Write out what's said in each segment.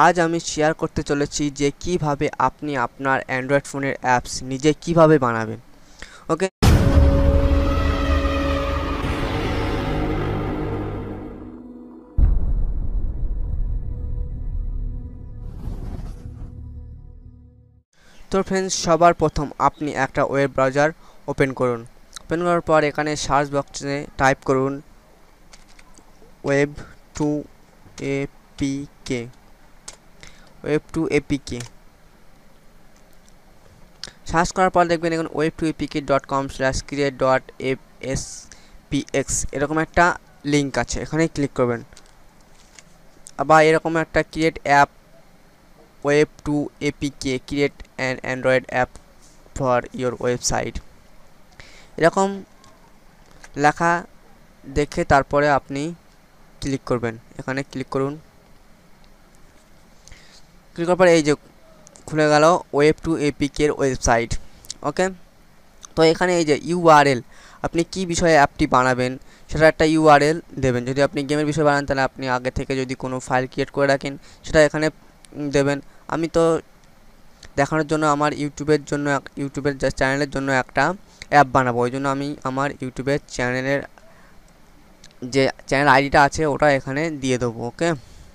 आज आमी शेयर करते चलेছি যে কিভাবে আপনি আপনার অ্যান্ড্রয়েড ফোনের অ্যাপস নিজে কিভাবে বানাবেন। ওকে, তো फ्रेंड्स সবার প্রথম আপনি একটা ওয়েব ব্রাউজার ওপেন করুন। ওপেন করার পর এখানে সার্চ বক্সে টাইপ করুন web2apk। सर्च करार पर देखें एखन web2apk.com/create.fspx एरकम एक लिंक आछे, एखाने क्लिक करबेन। आबार एरकम एक create app web2apk create an android app for your website एरकम लेखा देखे तारपरे आपनी क्लिक करबेन। एखाने क्लिक करुन, क्लिक करार पर এই যে খুলে গেল web2apk এর ওয়েবসাইট। ওকে, তো এখানে এই যে ইউআরএল, আপনি কি বিষয়ে অ্যাপটি বানাবেন সেটা একটা ইউআরএল দেবেন। যদি আপনি গেমের বিষয়ে বানান তাহলে আপনি আগে থেকে যদি কোনো ফাইল ক্রিয়েট করে রাখেন সেটা এখানে দেবেন। আমি তো দেখানোর জন্য আমার ইউটিউবের চ্যানেলের জন্য একটা অ্যাপ বানাবো, ওই জন্য আমি আমার ইউটিউবের চ্যানেলের যে চ্যানেল আইডিটা আছে ওটা এখানে দিয়ে দেবো। ওকে,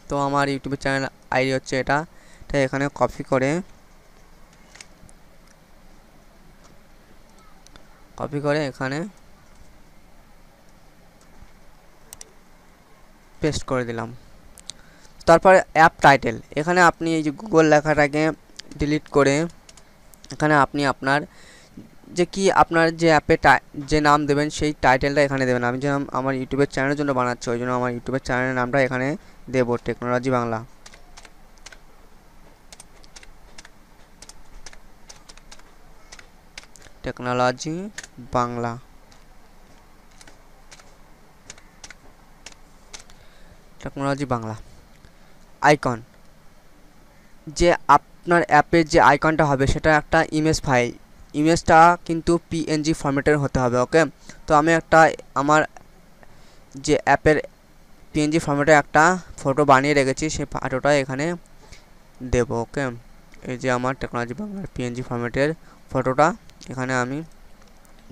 তো আমার ইউটিউবের চ্যানেল আইডি হচ্ছে এটা, এখানে কপি করে এখানে পেস্ট করে দিলাম। তারপরে অ্যাপ টাইটেল, এখানে আপনি এই যে গুগল লেখাটাকে ডিলিট করে এখানে আপনি আপনার যে অ্যাপে যে নাম দেবেন সেই টাইটেলটা এখানে দেবেন। আমি যে আমার ইউটিউবের চ্যানেলের জন্য বানাচ্ছি ওই জন্য আমার ইউটিউবের চ্যানেলের নামটা এখানে দেবো, technology Bangla. Technology Bangla icon जे आपनर एपर जो आइकनटा होबे सेटा एकटा इमेज फाइल, इमेजटा किन्तु पीएनजी फर्मेटेर होते होबे। ओके, तो आमी एकटा आमार जे एपर पीएनजी फर्मेटे एकटा फोटो बानिये रेखेछि सेई फोटोटा एखाने देब। ओके, एई जे आमार टेक्नोलॉजी बांग्लार पीएनजी फर्मेटेर फोटोटा এখানে আমি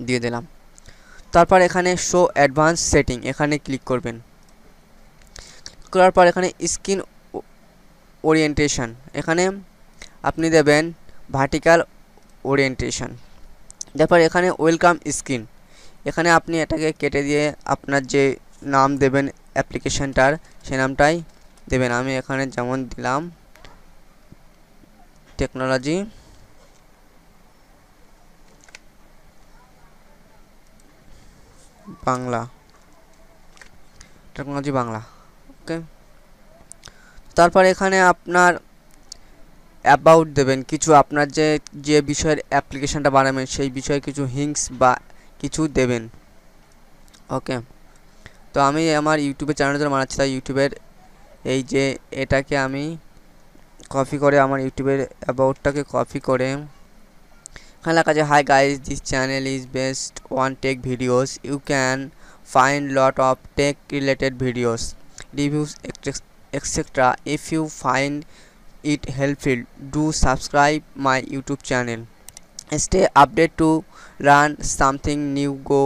দিয়ে দিলাম। তারপর এখানে শো অ্যাডভান্স সেটিং এখানে ক্লিক করবেন। ক্লিক করার পর এখানে স্ক্রিন ওরিয়েন্টেশন এখানে আপনি দেবেন ভার্টিক্যাল ওরিয়েন্টেশন। তারপর এখানে ওয়েলকাম স্ক্রিন এখানে আপনি এটাকে কেটে দিয়ে আপনার যে নাম দেবেন অ্যাপ্লিকেশনটার সে নামটাই দেবেন। আমি এখানে যেমন দিলাম technology Bangla, technology Bangla. Okay, তারপর এখানে আপনার অ্যাবাউট দেবেন, কিছু আপনার যে বিষয়ের অ্যাপ্লিকেশনটা বানাবেন সেই বিষয়ে কিছু হিন্টস বা কিছু দেবেন। ওকে, তো আমি আমার ইউটিউবের চ্যানেলের জন্য বানাচ্ছি, তাই ইউটিউবের এই যে এটাকে আমি কপি করে আমার ইউটিউবের অ্যাবাউটটাকে কপি করে এখানে লেখা আছে hi guys this channel is best on tech videos, you can find lot of tech related videos reviews etcetera, if you find it helpful do subscribe my YouTube channel, stay update to learn something new, go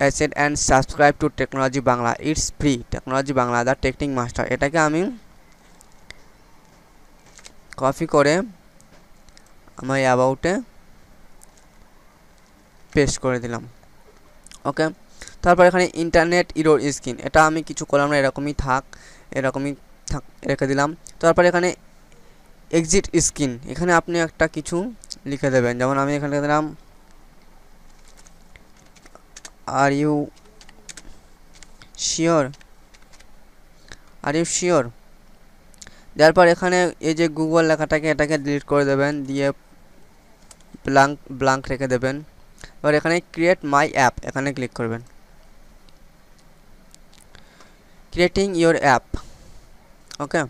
asset and subscribe to technology Bangla, it's free, technology Bangla the technique master. এটাকে আমি copy করে আমার অ্যাবাউটে paste করে দিলাম। ওকে, তারপর এখানে internet error screen এটা আমি কিছু করলাম না, এরকমই থাক রেখে দিলাম। তারপর এখানে এক্সিট স্ক্রিন এখানে আপনি একটা কিছু লিখে দেবেন, যেমন আমি এখানে লিখে দিলাম আর ইউ শিওর। দেওয়ার পর এখানে এই যে গুগল লেখাটাকে এটাকে ডিলিট করে দেবেন, দিয়ে ব্ল্যাঙ্ক রেখে দেবেন। এবার এখানে ক্রিয়েট মাই অ্যাপ এখানে ক্লিক করবেন। Creating your app. ওকে,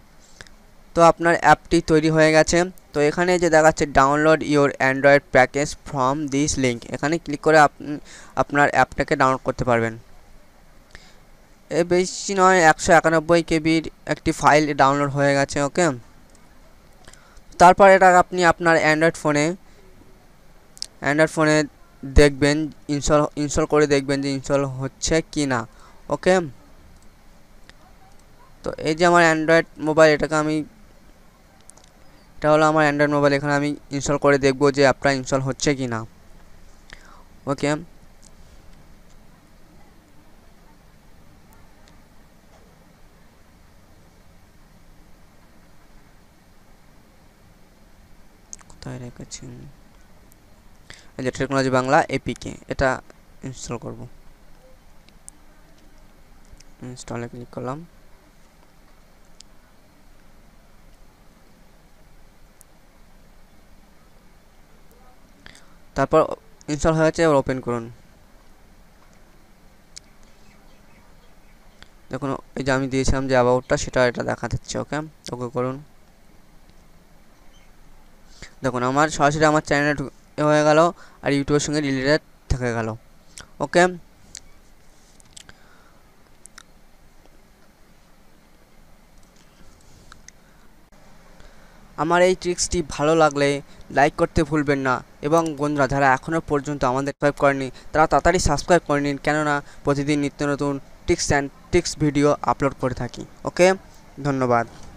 তো আপনার অ্যাপটি তৈরি হয়ে গেছে। তো এখানে যে দেখাচ্ছে download your android package from this link এখানে ক্লিক করে আপনার অ্যাপটাকে ডাউনলোড করতে পারবেন। বেশি নয় 191 কেবির একটি ফাইল ডাউনলোড হয়ে গেছে। ওকে, তারপর এটা আপনি আপনার অ্যান্ড্রয়েড ফোনে দেখবেন, ইনস্টল করে দেখবেন যে ইনস্টল হচ্ছে কি না। ওকে, তো এই যে আমার অ্যান্ড্রয়েড মোবাইল, এটা হলো আমার অ্যান্ড্রয়েড মোবাইল। এখানে আমি ইনস্টল করে দেখব যে অ্যাপটা ইনস্টল হচ্ছে কি না। ওকে, কোথায় রেখেছি? এই যে টেকনোলজি বাংলা এপিকে, এটা ইনস্টল করব। ইনস্টলে ক্লিক করলাম। তারপর ইনস্টল হয়েছে, এবার ওপেন করুন। দেখুন এই যে আমি দিয়েছিলাম যে অ্যাবাউটটা, সেটা এটা দেখা যাচ্ছে। ওকে, ওকে করুন। দেখুন আমার সরাসরি আমার চ্যানেলে হয়ে গেল আর ইউটিউবের সঙ্গে রিলেটেড থেকে গেল। ওকে, আমার এই ট্রিক্সটি ভালো লাগলে লাইক করতে ভুলবেন না, এবং বন্ধুরা যারা এখনও পর্যন্ত আমাদের সাবস্ক্রাইব করেনি তারা তাড়াতাড়ি সাবস্ক্রাইব করে নিন, কেননা প্রতিদিন নিত্য নতুন টিপস ভিডিও আপলোড করে থাকি। ওকে, ধন্যবাদ।